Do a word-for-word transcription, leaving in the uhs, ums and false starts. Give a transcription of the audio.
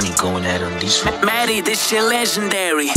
money going at him. These Maddie, this shit legendary.